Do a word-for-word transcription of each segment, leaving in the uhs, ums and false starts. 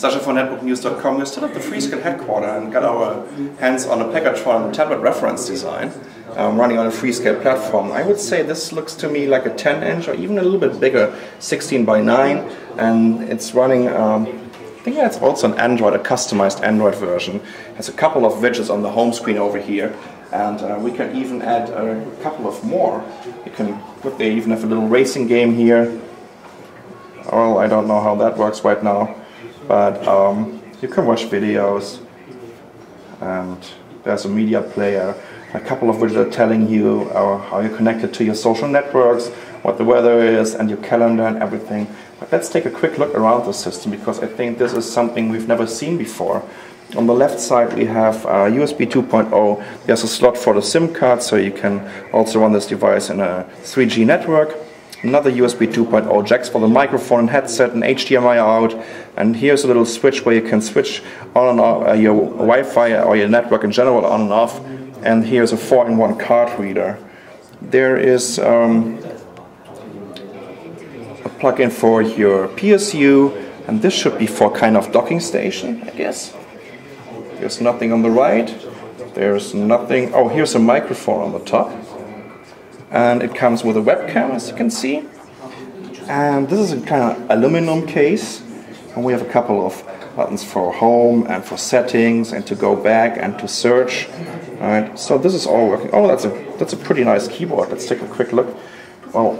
Sascha from netbook news dot com, we stood at the Freescale headquarter and got our hands on a Pegatron tablet reference design um, running on a Freescale platform. I would say this looks to me like a ten inch or even a little bit bigger, sixteen by nine, and it's running, um, I think that's also an Android, a customized Android version. It has a couple of widgets on the home screen over here. And uh, we can even add a couple of more. You can put, they even have a little racing game here. Oh, I don't know how that works right now, but um, you can watch videos. And there's a media player. A couple of which are telling you uh, how you're connected to your social networks, what the weather is, and your calendar and everything. But let's take a quick look around the system, because I think this is something we've never seen before. On the left side we have uh, U S B two point oh, there's a slot for the SIM card, so you can also run this device in a three G network. Another U S B two point oh jacks for the microphone and headset, and H D M I out, and here's a little switch where you can switch on and off uh, your Wi-Fi or your network in general on and off, and here's a four in one card reader. There is um, a plug-in for your P S U, and this should be for kind of docking station, I guess. There's nothing on the right, there's nothing, oh, here's a microphone on the top. And it comes with a webcam, as you can see. And this is a kind of aluminum case. And we have a couple of buttons for home and for settings and to go back and to search. All right, so this is all working. Oh, that's a, that's a pretty nice keyboard. Let's take a quick look. Oh,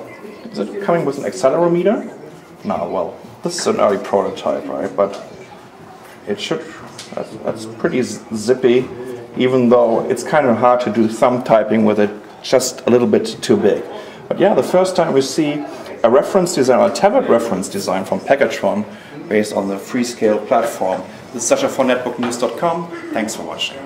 is it coming with an accelerometer? No, well, this is an early prototype, right? But it should. That's, that's pretty zippy, even though it's kind of hard to do thumb typing with it, just a little bit too big. But yeah, the first time we see a reference design, or a tablet reference design from Pegatron based on the Freescale platform. This is Sascha for netbook news dot com. Thanks for watching.